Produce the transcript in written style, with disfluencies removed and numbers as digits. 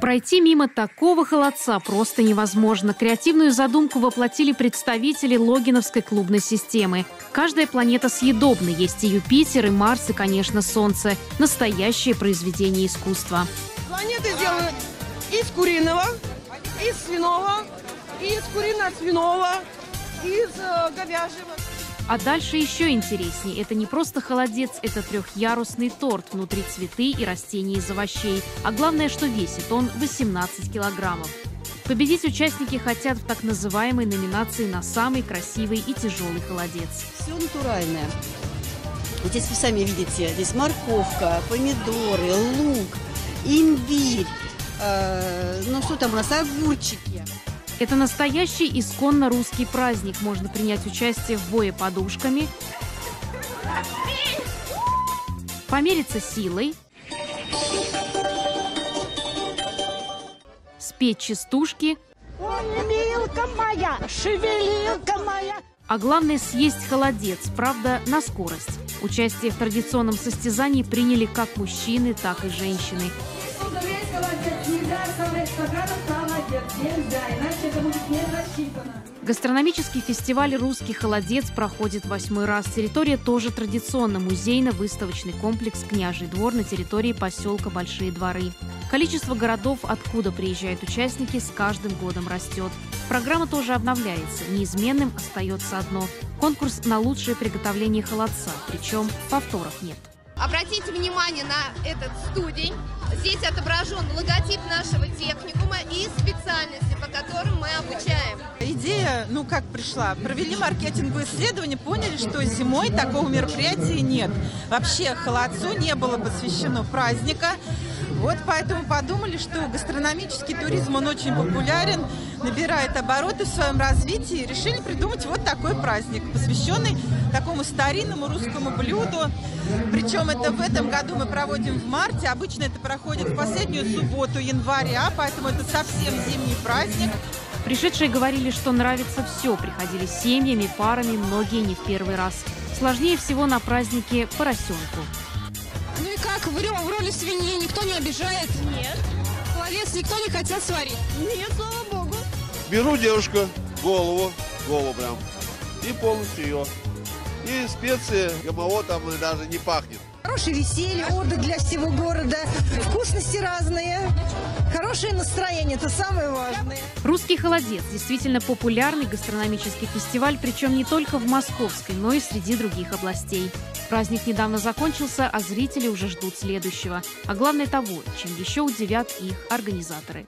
Пройти мимо такого холодца просто невозможно. Креативную задумку воплотили представители Логиновской клубной системы. Каждая планета съедобна. Есть и Юпитер, и Марс, и, конечно, Солнце. Настоящее произведение искусства. Планеты делают из куриного, из свиного, из курино-свиного, из говяжьего. А дальше еще интереснее. Это не просто холодец, это трехъярусный торт. Внутри цветы и растения из овощей. А главное, что весит он 18 килограммов. Победить участники хотят в так называемой номинации на самый красивый и тяжелый холодец. Все натуральное. Здесь вы сами видите, здесь морковка, помидоры, лук, имбирь. Ну что там у нас, огурчики. Это настоящий исконно русский праздник. Можно принять участие в бое подушками, помериться силой, спеть частушки. Ой, милка моя, шевелилка моя. А главное, съесть холодец, правда, на скорость. Участие в традиционном состязании приняли как мужчины, так и женщины. Гастрономический фестиваль «Русский холодец» проходит 8-й раз. Территория тоже традиционно музейно-выставочный комплекс «Княжий двор» на территории поселка Большие Дворы. Количество городов, откуда приезжают участники, с каждым годом растет. Программа тоже обновляется. Неизменным остается одно – конкурс на лучшее приготовление холодца, причем повторов нет. Обратите внимание на этот студень. Здесь отображен логотип нашего техникума и специальности, по которым мы обучаем. Идея, ну как пришла? Провели маркетинговые исследования, поняли, что зимой такого мероприятия нет. Вообще холодцу не было посвящено праздника. Вот поэтому подумали, что гастрономический туризм, он очень популярен, набирает обороты в своем развитии. И решили придумать вот такой праздник, посвященный такому старинному русскому блюду. Причем это в этом году мы проводим в марте. Обычно это проходит в последнюю субботу января, поэтому это совсем зимний праздник. Пришедшие говорили, что нравится все. Приходили семьями, парами, многие не в первый раз. Сложнее всего на празднике поросенку. Ну и как, в роли свиньи никто не обижает? Нет. Холодец никто не хотел сварить? Нет, слава богу. Беру девушку, голову прям, и полностью ее. И специи, гомово там даже не пахнет. Хорошее веселье, отдых для всего города, вкусности разные, хорошее настроение – это самое важное. «Русский холодец» – действительно популярный гастрономический фестиваль, причем не только в Московской, но и среди других областей. Праздник недавно закончился, а зрители уже ждут следующего. А главное того, чем еще удивят их организаторы.